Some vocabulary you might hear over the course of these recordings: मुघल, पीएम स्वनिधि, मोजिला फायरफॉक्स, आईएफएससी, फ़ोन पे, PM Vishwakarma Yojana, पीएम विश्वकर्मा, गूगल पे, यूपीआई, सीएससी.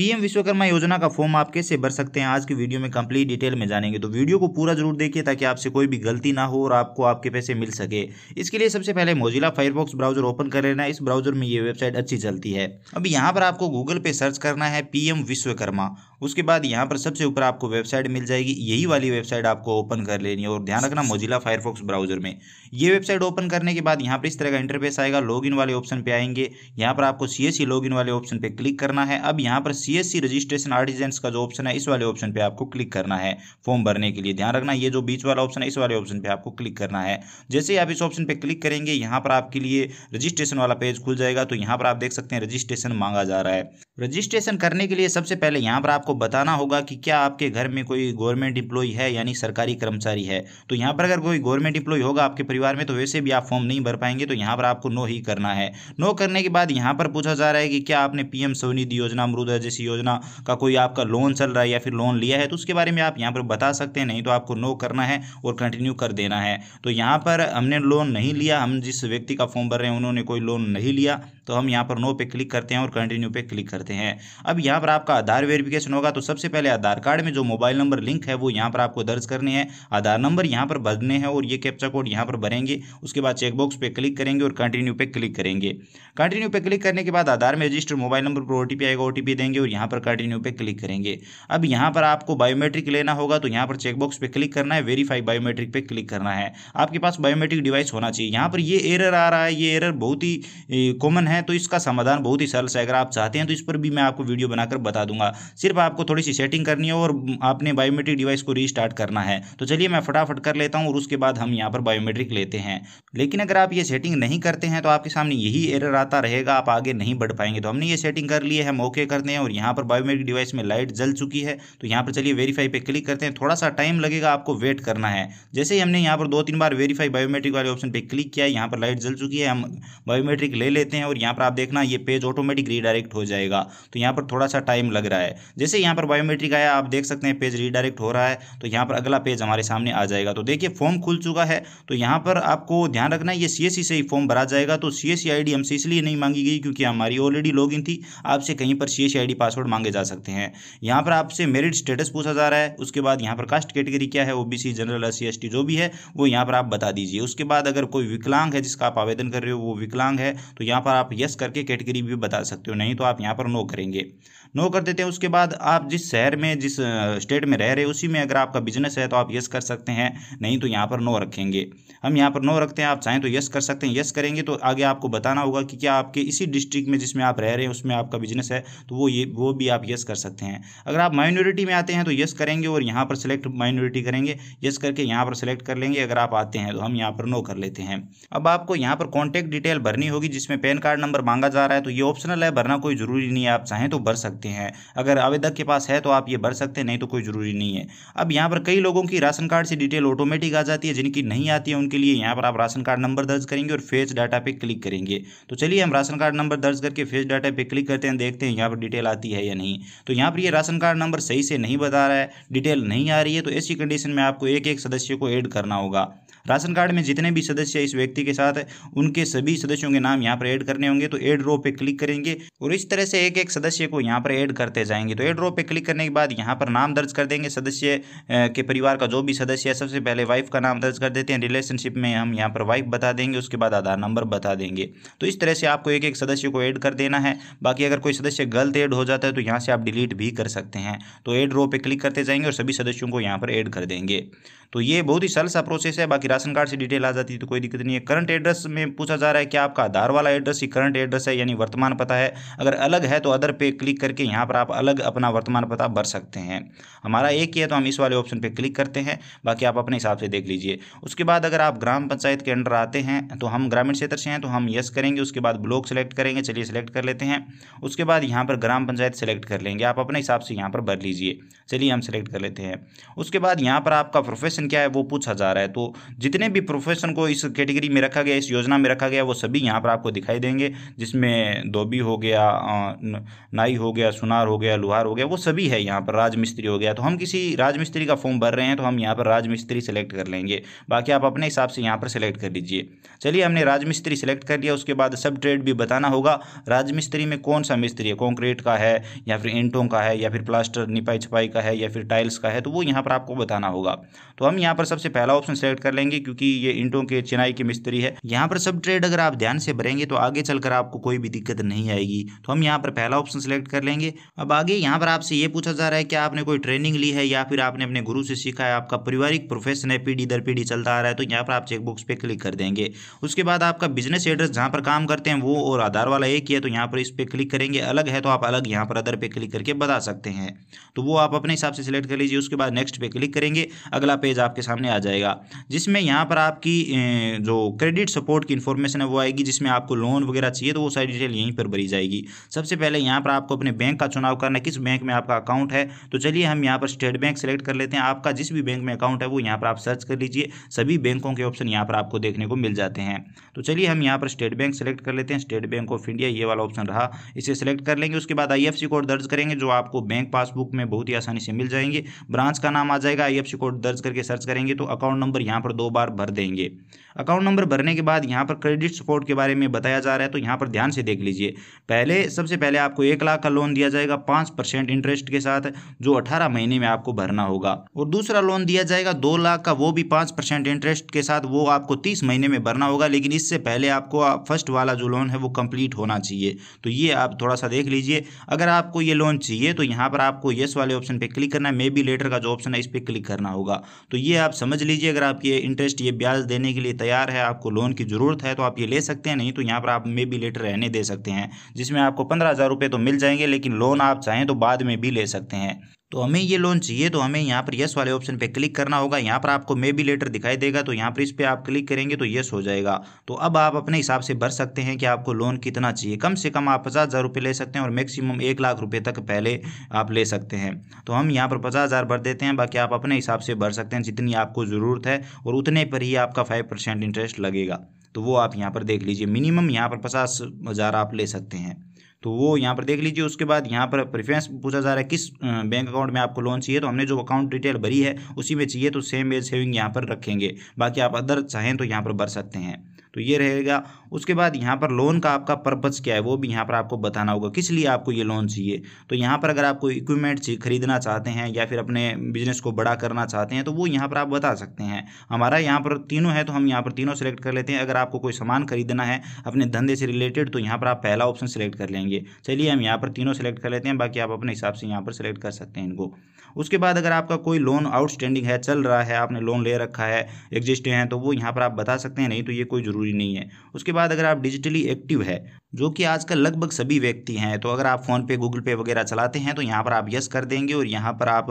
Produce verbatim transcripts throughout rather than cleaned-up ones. पीएम विश्वकर्मा योजना का फॉर्म आप कैसे भर सकते हैं, आज की वीडियो में कंप्लीट डिटेल में जानेंगे। तो वीडियो को पूरा जरूर देखिए ताकि आपसे कोई भी गलती ना हो और आपको आपके पैसे मिल सके। इसके लिए सबसे पहले मोजिला फायरफॉक्स ब्राउजर ओपन कर लेना। इस ब्राउजर में ये वेबसाइट अच्छी चलती है। अब यहाँ पर आपको गूगल पे सर्च करना है पीएम विश्वकर्मा। उसके बाद यहाँ पर सबसे ऊपर आपको वेबसाइट मिल जाएगी, यही वाली वेबसाइट आपको ओपन कर लेनी है। और ध्यान रखना मोजिला फायरफॉक्स ब्राउजर में ये वेबसाइट ओपन करने के बाद यहाँ पर इस तरह का इंटरफेस आएगा। लॉगिन वाले ऑप्शन पे आएंगे, यहाँ पर आपको सीएससी लॉगिन वाले ऑप्शन पे क्लिक करना है। अब यहाँ पर सीएससी रजिस्ट्रेशन आर्टिजेंस का जो ऑप्शन है इस वाले ऑप्शन पे आपको क्लिक करना है फॉर्म भरने के लिए। ध्यान रखना ये जो बीच वाला ऑप्शन है इस वाले ऑप्शन पे आपको क्लिक करना है। जैसे ही आप इस ऑप्शन पे क्लिक करेंगे यहाँ पर आपके लिए रजिस्ट्रेशन वाला पेज खुल जाएगा। तो यहाँ पर आप देख सकते हैं रजिस्ट्रेशन मांगा जा रहा है। रजिस्ट्रेशन करने के लिए सबसे पहले यहाँ पर आपको बताना होगा कि क्या आपके घर में कोई गवर्नमेंट एम्प्लॉई है, यानी सरकारी कर्मचारी है। तो यहाँ पर अगर कोई गवर्नमेंट एम्प्लॉई होगा आपके परिवार में तो वैसे भी आप फॉर्म नहीं भर पाएंगे। तो यहाँ पर आपको नो ही करना है। नो करने के बाद यहाँ पर पूछा जा रहा है कि क्या आपने पीएम स्वनिधि योजना, मृदा जैसी योजना का कोई आपका लोन चल रहा है या फिर लोन लिया है, तो उसके बारे में आप यहाँ पर बता सकते हैं। नहीं तो आपको नो करना है और कंटिन्यू कर देना है। तो यहाँ पर हमने लोन नहीं लिया, हम जिस व्यक्ति का फॉर्म भर रहे हैं उन्होंने कोई लोन नहीं लिया, तो हम यहाँ पर नो पे क्लिक करते हैं और कंटिन्यू पे क्लिक करते हैं। अब यहाँ पर आपका आधार वेरिफिकेशन होगा। तो सबसे पहले आधार कार्ड में जो मोबाइल नंबर लिंक है वो यहाँ पर आपको दर्ज करने हैं, आधार नंबर यहाँ पर भरने हैं और ये कैप्चा कोड यहाँ पर भरेंगे। उसके बाद चेकबॉक्स पे क्लिक करेंगे और कंटिन्यू पे क्लिक करेंगे। कंटिन्यू पे क्लिक करने के बाद आधार में रजिस्टर मोबाइल नंबर पर ओटीपी आएगा, ओटीपी देंगे और यहाँ पर कंटिन्यू पे क्लिक करेंगे। अब यहाँ पर आपको बायोमेट्रिक लेना होगा, तो यहाँ पर चेकबॉक्स पे क्लिक करना है, वेरीफाई बायोमेट्रिक पे क्लिक करना है। आपके पास बायोमेट्रिक डिवाइस होना चाहिए। यहाँ पर ये एरर आ रहा है, ये एरर बहुत ही कॉमन है। तो इसका समाधान बहुत ही सरल है, अगर आप चाहते हैं तो इस पर भी मैं आपको वीडियो बनाकर बता दूंगा। सिर्फ आपको थोड़ी सी सेटिंग करनी है और आपने बायोमेट्रिक डिवाइस को रीस्टार्ट करना है। तो चलिए मैं फटाफट कर लेता हूं और उसके बाद हम यहां पर बायोमेट्रिक लेते हैं। लेकिन अगर आप ये सेटिंग नहीं करते हैं तो आपके सामने यही एरर आता रहेगा, आप आगे नहीं बढ़ पाएंगे। तो हमने ये सेटिंग कर ली है, हम ओके करते हैं और यहाँ पर बायोमेट्रिक डिवाइस में लाइट जल चुकी है। तो यहाँ पर चलिए वेरीफाई पे क्लिक करते हैं। थोड़ा सा टाइम लगेगा, आपको वेट करना है। जैसे ही हमने यहाँ पर दो तीन बार वेरीफाई बायोमेट्रिक वाले ऑप्शन पर क्लिक किया, यहाँ पर लाइट जल चुकी है, हम बायोमेट्रिक ले लेते हैं और यहाँ पर आप देखना ये पेज ऑटोमेटिक रीडायरेक्ट हो जाएगा। तो यहाँ पर थोड़ा सा टाइम लग रहा है। जैसे यहाँ पर बायोमेट्रिक आया, आप देख सकते हैं पेज रीडायरेक्ट हो रहा है। तो यहाँ पर अगला पेज हमारे सामने आ जाएगा। तो देखिए फॉर्म खुल चुका है। तो यहाँ पर आपको ध्यान रखना है ये सीएससी से ही फॉर्म भरा जाएगा। तो सीएससी आईडी हमसे इसलिए नहीं मांगी गई क्योंकि हमारी ऑलरेडी लॉगिन थी। आपसे कहीं पर सीएससी आईडी पासवर्ड मांगे जा सकते हैं। यहाँ पर आपसे मेरिट स्टेटस पूछा जा रहा है। उसके बाद यहाँ पर कास्ट कैटेगरी क्या है, ओबीसी, जनरल, एससी, एसटी जो भी है वो यहाँ पर आप बता दीजिए। उसके बाद अगर कोई विकलांग है जिसका आप आवेदन कर रहे हो वो विकलांग है, तो यहाँ पर आप यस करके कैटेगरी भी बता सकते हो, नहीं तो आप यहाँ पर नो करेंगे। नो कर देते हैं। उसके बाद आप जिस शहर में, जिस स्टेट में रह रहे हो उसी में अगर आपका बिजनेस है तो आप यस कर सकते हैं, नहीं तो यहाँ पर नो रखेंगे। हम यहाँ पर नो रखते हैं, आप चाहें तो यस कर सकते हैं। यस करेंगे तो आगे आपको बताना होगा कि क्या आपके इसी डिस्ट्रिक्ट में जिसमें आप रह रहे हैं उसमें आपका बिजनेस है, तो वो ये वो भी आप यस कर सकते हैं। अगर आप माइनॉरिटी में आते हैं तो यस करेंगे और यहाँ पर सिलेक्ट माइनॉरिटी करेंगे, यस करके यहाँ पर सिलेक्ट कर लेंगे। अगर आप आते हैं तो हम यहाँ पर नो कर लेते हैं। अब आपको यहाँ पर कॉन्टैक्ट डिटेल भरनी होगी जिसमें पैन कार्ड नंबर मांगा जा रहा है। तो ये ऑप्शनल है, भरना कोई जरूरी नहीं है, आप चाहें तो भर सकते हैं। अगर आवेदक के पास है तो आप ये भर सकते हैं, नहीं तो कोई जरूरी नहीं है। अब यहाँ पर कई लोगों की राशन कार्ड से डिटेल ऑटोमेटिक आ जाती है, जिनकी नहीं आती है उनके लिए यहाँ पर आप राशन कार्ड नंबर दर्ज करेंगे और फेस डाटा पे क्लिक करेंगे। तो चलिए हम राशन कार्ड नंबर दर्ज करके फेस डाटा पे क्लिक करते हैं, देखते हैं यहाँ पर डिटेल आती है या नहीं। तो यहाँ पर ये राशन कार्ड नंबर सही से नहीं बता रहा है, डिटेल नहीं आ रही है। तो ऐसी कंडीशन में आपको एक एक सदस्य को ऐड करना होगा। राशन कार्ड में जितने भी सदस्य इस व्यक्ति के साथ है उनके सभी सदस्यों के नाम यहाँ पर ऐड करने होंगे। तो ऐड रो पे क्लिक करेंगे और इस तरह से एक एक सदस्य को यहाँ पर ऐड करते जाएंगे। तो ऐड रो पे क्लिक करने के बाद यहाँ पर नाम दर्ज कर देंगे सदस्य के परिवार का जो भी सदस्य है। सबसे पहले वाइफ का नाम दर्ज कर देते हैं, रिलेशनशिप में हम यहाँ पर वाइफ बता देंगे। उसके बाद आधार नंबर बता देंगे। तो इस तरह से आपको एक एक सदस्य को ऐड कर देना है। बाकी अगर कोई सदस्य गलत ऐड हो जाता है तो यहाँ से आप डिलीट भी कर सकते हैं। तो ऐड रो पे क्लिक करते जाएंगे और सभी सदस्यों को यहाँ पर ऐड कर देंगे। तो ये बहुत ही सरल सा प्रोसेस है। बाकी राशन कार्ड से डिटेल आ जाती है तो कोई दिक्कत नहीं है। करंट एड्रेस में पूछा जा रहा है कि आपका आधार वाला एड्रेस ही करंट एड्रेस है, यानी वर्तमान पता है। अगर अलग है तो अदर पे क्लिक करके यहाँ पर आप अलग अपना वर्तमान पता भर सकते हैं। हमारा एक ही है तो हम इस वाले ऑप्शन पे क्लिक करते हैं, बाकी आप अपने हिसाब से देख लीजिए। उसके बाद अगर आप ग्राम पंचायत के अंडर आते हैं तो हम ग्रामीण क्षेत्र से हैं तो हम यस करेंगे। उसके बाद ब्लॉक सेलेक्ट करेंगे, चलिए सेलेक्ट कर लेते हैं। उसके बाद यहाँ पर ग्राम पंचायत सेलेक्ट कर लेंगे, आप अपने हिसाब से यहाँ पर भर लीजिए। चलिए हम सेलेक्ट कर लेते हैं। उसके बाद यहाँ पर आपका प्रोफेशन क्या है वो पूछा जा रहा है। तो जितने भी प्रोफेशन को इस कैटेगरी में रखा गया, इस योजना में रखा गया, वो सभी यहाँ पर आपको दिखाई देंगे, जिसमें धोबी हो गया, नाई हो गया, सुनार हो गया, लुहार हो गया, वो सभी है यहाँ पर, राजमिस्त्री हो गया। तो हम किसी राजमिस्त्री का फॉर्म भर रहे हैं तो हम यहाँ पर राजमिस्त्री सेलेक्ट कर लेंगे, बाकी आप अपने हिसाब से यहाँ पर सेलेक्ट कर लीजिए। चलिए, हमने राजमिस्त्री सेलेक्ट कर लिया। उसके बाद सब ट्रेड भी बताना होगा, राजमिस्त्री में कौन सा मिस्त्री है, कॉन्क्रीट का है या फिर ईंटों का है या फिर प्लास्टर निपाई छपाई का है या फिर टाइल्स का है, तो वो यहाँ पर आपको बताना होगा। तो हम यहाँ पर सबसे पहला ऑप्शन सेलेक्ट कर लेंगे क्योंकि ये ईंटों के चिनाई के मिस्त्री है। यहाँ पर सब ट्रेड अगर आप ध्यान से भरेंगे तो आगे चलकर आपको कोई भी दिक्कत नहीं आएगी। तो हम यहाँ पर पहला ऑप्शन सेलेक्ट कर लेंगे। अब आगे यहाँ पर आपसे ये पूछा जा रहा है कि आपने कोई ट्रेनिंग ली है या फिर आपने अपने गुरु से सीखा है, आपका पारिवारिक प्रोफेशन है, पीढ़ी दर पीढ़ी चलता आ रहा है, तो यहाँ पर आप चेकबॉक्स पे क्लिक कर देंगे। उसके बाद आपका बिजनेस एड्रेस जहाँ पर काम करते हैं वो और आधार वाला एक है, तो यहाँ पर इस पर क्लिक करेंगे। अलग है तो आप अलग यहाँ पर अदर पे क्लिक करके बता सकते हैं, तो वो आप अपने हिसाब से सिलेक्ट कर लीजिए। उसके बाद नेक्स्ट पे क्लिक करेंगे, अगला पेज आपके सामने आ जाएगा जिसमें यहाँ पर आपकी जो क्रेडिट सपोर्ट की इन्फॉर्मेशन है वो आएगी, जिसमें आपको लोन वगैरह चाहिए तो वो सारी डिटेल यहीं पर भरी जाएगी। सबसे पहले यहाँ पर आपको अपने बैंक का चुनाव करना है, किस बैंक में आपका अकाउंट है। तो चलिए हम यहाँ पर स्टेट बैंक सेलेक्ट कर लेते हैं। आपका जिस भी बैंक में अकाउंट है वो यहाँ पर आप सर्च कर लीजिए, सभी बैंकों के ऑप्शन यहाँ पर आपको देखने को मिल जाते हैं। तो चलिए हम यहाँ पर स्टेट बैंक सेलेक्ट कर लेते हैं, स्टेट बैंक ऑफ इंडिया ये वाला ऑप्शन रहा, इसे सेलेक्ट कर लेंगे। उसके बाद आईएफएससी कोड दर्ज करेंगे जो आपको बैंक पासबुक में बहुत ही आसानी से मिल जाएंगे। ब्रांच का नाम आ जाएगा, आईएफएससी कोड दर्ज करके सर्च करेंगे तो अकाउंट नंबर यहाँ पर दो बार भर देंगे। अकाउंट नंबर भरने के बाद यहाँ पर क्रेडिट सपोर्ट के बारे में बताया जा रहा है, तो यहाँ पर ध्यान से देख लीजिए। पहले सबसे पहले आपको एक लाख का लोन दिया जाएगा पाँच परसेंट इंटरेस्ट के साथ, जो अठारह महीने में आपको भरना होगा। और दूसरा लोन दिया जाएगा दो लाख का, वो भी पाँच परसेंट इंटरेस्ट के साथ, वो आपको तीस महीने में भरना होगा। लेकिन इससे पहले आपको फर्स्ट वाला जो लोन है वो कंप्लीट होना चाहिए, तो ये आप थोड़ा सा देख लीजिए। अगर आपको ये लोन चाहिए तो यहाँ पर आपको येस वाले ऑप्शन पे क्लिक करना है, मे बी लेटर का जो ऑप्शन है इस पे क्लिक करना होगा। तो ये आप समझ लीजिए, अगर आप ये इंटरेस्ट ये ब्याज देने के लिए तैयार है, आपको लोन की ज़रूरत है तो आप ये ले सकते हैं, नहीं तो यहाँ पर आप मे बी लेटर रहने दे सकते हैं, जिसमें आपको पंद्रह हज़ार रुपये तो मिल जाएंगे, लेकिन लोन आप चाहें तो बाद में भी ले सकते हैं। तो हमें ये लोन चाहिए तो हमें यहाँ पर यस वाले ऑप्शन पे क्लिक करना होगा। यहाँ पर आपको मे बी लेटर दिखाई देगा, तो यहाँ पर इस पर आप क्लिक करेंगे तो यस हो जाएगा। तो अब आप अपने हिसाब से भर सकते हैं कि आपको लोन कितना चाहिए। कम से कम आप पचास हज़ार रुपये ले सकते हैं और मैक्सिमम एक लाख रुपये तक पहले आप ले सकते हैं। तो हम यहाँ पर पचास हज़ार भर देते हैं, बाकी आप अपने हिसाब से भर सकते हैं जितनी आपको ज़रूरत है, और उतने पर ही आपका फाइव परसेंट इंटरेस्ट लगेगा। तो वो आप यहाँ पर देख लीजिए, मिनिमम यहाँ पर पचास हज़ार आप ले सकते हैं, तो वो यहाँ पर देख लीजिए। उसके बाद यहाँ पर प्रेफरेंस पूछा जा रहा है, किस बैंक अकाउंट में आपको लोन चाहिए, तो हमने जो अकाउंट डिटेल भरी है उसी में चाहिए, तो सेम एज सेविंग यहाँ पर रखेंगे, बाकी आप अदर चाहें तो यहाँ पर भर सकते हैं, तो ये रहेगा। उसके बाद यहाँ पर लोन का आपका पर्पज़ क्या है वो भी यहाँ पर आपको बताना होगा, किस लिए आपको ये लोन चाहिए। तो यहाँ पर अगर आपको इक्विपमेंट खरीदना चाहते हैं या फिर अपने बिजनेस को बड़ा करना चाहते हैं तो वो यहाँ पर आप बता सकते हैं। हमारा यहाँ पर तीनों है तो हम यहाँ पर तीनों सेलेक्ट कर लेते हैं। अगर आपको कोई सामान खरीदना है अपने धंधे से रिलेटेड तो यहाँ पर आप पहला ऑप्शन सेलेक्ट कर लेंगे। चलिए हम यहाँ पर तीनों सेलेक्ट कर लेते हैं, बाकी आप अपने हिसाब से यहाँ पर सेलेक्ट कर सकते हैं इनको। उसके बाद अगर आपका कोई लोन आउटस्टैंडिंग है, चल रहा है, आपने लोन ले रखा है, एग्जिस्टिंग है, तो वो यहाँ पर आप बता सकते हैं, नहीं तो ये कोई जरूरी नहीं है। उसके बाद अगर आप डिजिटली एक्टिव है, जो कि आजकल लगभग सभी व्यक्ति हैं, तो अगर आप फ़ोन पे, गूगल पे वगैरह चलाते हैं तो यहाँ पर आप यस कर देंगे और यहाँ पर आप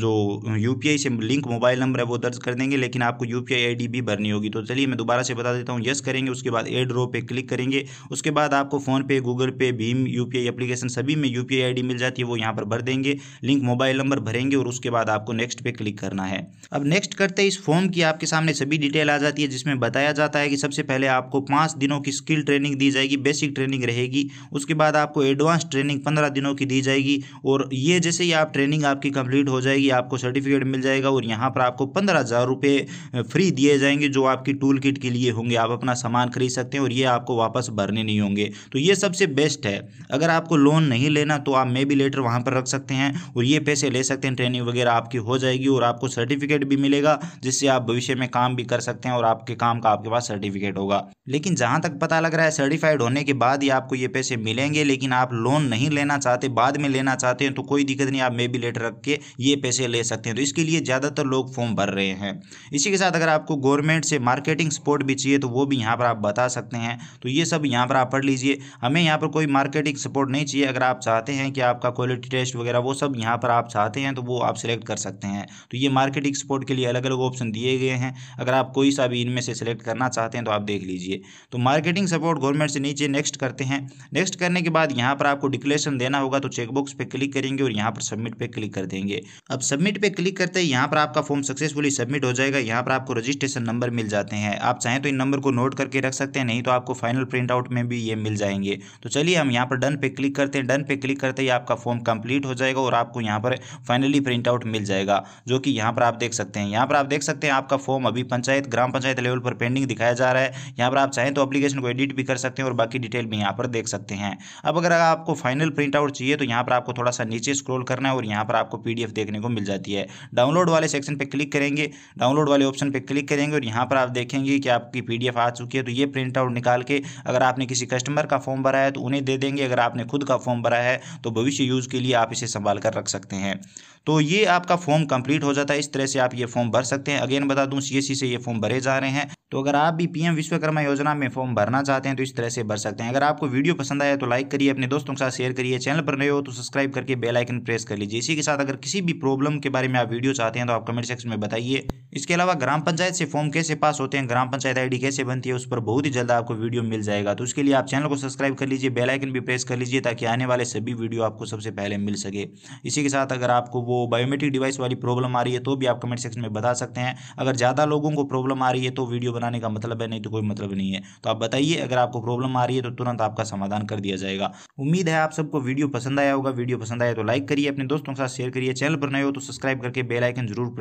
जो यूपीआई से लिंक मोबाइल नंबर है वो दर्ज कर देंगे, लेकिन आपको यूपीआई आईडी भी भरनी होगी। तो चलिए मैं दोबारा से बता देता हूँ, यस करेंगे, उसके बाद ए ड्रो पे क्लिक करेंगे। उसके बाद आपको फ़ोन पे, गूगल पे, भीम, यूपीआई एप्लीकेशन सभी में यूपीआई आईडी मिल जाती है, वो यहाँ पर भर देंगे, लिंक मोबाइल नंबर भरेंगे और उसके बाद आपको नेक्स्ट पे क्लिक करना है। अब नेक्स्ट करते इस फॉर्म की आपके सामने सभी डिटेल आ जाती है, जिसमें बताया जाता है कि सबसे पहले आपको पाँच दिनों की स्किल ट्रेनिंग दी जाएगी, बेसिक ट्रेनिंग रहेगी। उसके बाद आपको एडवांस ट्रेनिंग पंद्रह दिनों की दी जाएगी, और ये जैसे ही आप ट्रेनिंग आपकी कंप्लीट हो जाएगी आपको सर्टिफिकेट मिल जाएगा, और यहाँ पर आपको पंद्रह हज़ार रुपये फ्री दिए जाएंगे जो आपकी टूल किट के लिए होंगे, आप अपना सामान खरीद सकते हैं और ये आपको वापस भरने नहीं होंगे। तो ये सबसे बेस्ट है। अगर आपको लोन नहीं लेना तो आप मे बी लेटर वहाँ पर रख सकते हैं और ये पैसे ले सकते हैं, ट्रेनिंग वगैरह आपकी हो जाएगी और आपको सर्टिफिकेट भी मिलेगा, जिससे आप भविष्य में काम भी कर सकते हैं और आपके काम का आपके पास सर्टिफिकेट होगा। लेकिन जहाँ तक पता लग रहा है सर्टिफाइड होने के बाद ही आपको ये पैसे मिलेंगे, लेकिन आप लोन नहीं लेना चाहते, बाद में लेना चाहते हैं तो कोई दिक्कत नहीं, आप मे बी लेटर रख के ये पैसे ले सकते हैं। तो इसके लिए ज़्यादातर लोग फॉर्म भर रहे हैं। इसी के साथ अगर आपको गवर्नमेंट से मार्केटिंग सपोर्ट भी चाहिए तो वो भी यहाँ पर आप बता सकते हैं। तो ये सब यहाँ पर आप पढ़ लीजिए। हमें यहाँ पर कोई मार्केटिंग सपोर्ट नहीं चाहिए। अगर आप चाहते हैं कि आपका क्वालिटी टेस्ट वगैरह वो सब यहाँ पर आप चाहते हैं तो वो आप सेलेक्ट कर सकते हैं। तो ये मार्केटिंग सपोर्ट के लिए अलग अलग ऑप्शन दिए गए हैं। अगर आप कोई सा भी इनमें से सेलेक्ट करना चाहते हैं तो आप देख लीजिए। तो मार्केटिंग सपोर्ट गवर्नमेंट से नीचे नेक्स्ट करते हैं। नेक्स्ट करने के बाद यहाँ पर आपको डिक्लेरेशन देना होगा, तो चेकबॉक्स पे क्लिक करेंगे और यहाँ पर सबमिट पे क्लिक कर देंगे। अब सबमिट पे क्लिक करते ही यहाँ पर आपका फॉर्म सक्सेसफुली सबमिट हो जाएगा। यहाँ पर आपको रजिस्ट्रेशन नंबर मिल जाते हैं। आप चाहें तो इन नंबर को नोट करके रख सकते हैं, नहीं तो आपको फाइनल प्रिंट आउट में भी ये मिल जाएंगे। तो चलिए हम यहाँ पर डन पे क्लिक करते हैं। डन पे क्लिक करते ही आपका फॉर्म कंप्लीट हो जाएगा और आपको यहाँ पर फाइनली प्रिंट आउट मिल जाएगा, जो कि यहाँ पर आप देख सकते हैं। यहाँ पर आप देख सकते हैं आपका फॉर्म अभी पंचायत ग्राम पंचायत लेवल पर पेंडिंग दिखाया जा रहा है। यहाँ पर आप चाहें तो एप्लीकेशन को एडिट भी कर सकते हैं और बाकी डिटेल भी यहाँ पर देख सकते हैं। अब अगर आपको फाइनल प्रिंट आउट चाहिए तो यहाँ पर आपको थोड़ा सा नीचे स्क्रॉल करना है और यहाँ पर आपको पीडीएफ देखने को मिल जाती है। डाउनलोड वाले सेक्शन पे क्लिक करेंगे, डाउनलोड वाले ऑप्शन पे क्लिक करेंगे और यहाँ पर आप देखेंगे कि आपकी पीडीएफ आ चुकी है। तो ये प्रिंट आउट निकाल के अगर आपने किसी कस्टमर का फॉर्म भरा है तो उन्हें दे देंगे, अगर आपने खुद का फॉर्म भरा है तो भविष्य यूज के लिए आप इसे संभाल कर रख सकते हैं। तो ये आपका फॉर्म कंप्लीट हो जाता है। इस तरह से आप ये फॉर्म भर सकते हैं। अगेन बता दूं सीएससी से ये फॉर्म भरे जा रहे हैं। तो अगर आप भी पीएम विश्वकर्मा योजना में फॉर्म भरना चाहते हैं तो इस तरह से भर सकते हैं। अगर आपको वीडियो पसंद आया तो लाइक करिए, अपने दोस्तों के साथ शेयर करिए, चैनल पर नए हो तो सब्सक्राइब करके बेल आइकन प्रेस कर लीजिए। इसी के साथ अगर किसी भी प्रॉब्लम के बारे में आप वीडियो चाहते हैं तो आप कमेंट सेक्शन में बताइए। इसके अलावा ग्राम पंचायत से फॉर्म कैसे पास होते हैं, ग्राम पंचायत आईडी कैसे बनती है, उस पर बहुत ही जल्द आपको वीडियो मिल जाएगा। तो उसके लिए आप चैनल को सब्सक्राइब कर लीजिए, बेल आइकन भी प्रेस कर लीजिए ताकि आने वाले सभी वीडियो आपको सबसे पहले मिल सके। इसी के साथ अगर आपको वो बायोमेट्रिक डिवाइस वाली प्रॉब्लम आ रही है तो भी आप कमेंट सेक्शन में बता सकते हैं। अगर ज़्यादा लोगों को प्रॉब्लम आ रही है तो वीडियो बनाने का मतलब है, नहीं तो कोई मतलब नहीं है। तो आप बताइए, अगर आपको प्रॉब्लम आ रही है तो तुरंत आपका समाधान कर दिया जाएगा। उम्मीद है आप सबको वीडियो पसंद आया होगा। वीडियो पसंद आया तो लाइक करिए, अपने दोस्तों के साथ शेयर करिए, चैनल पर नए हो तो सब्सक्राइब करके बेल आइकन जरूर प्रेस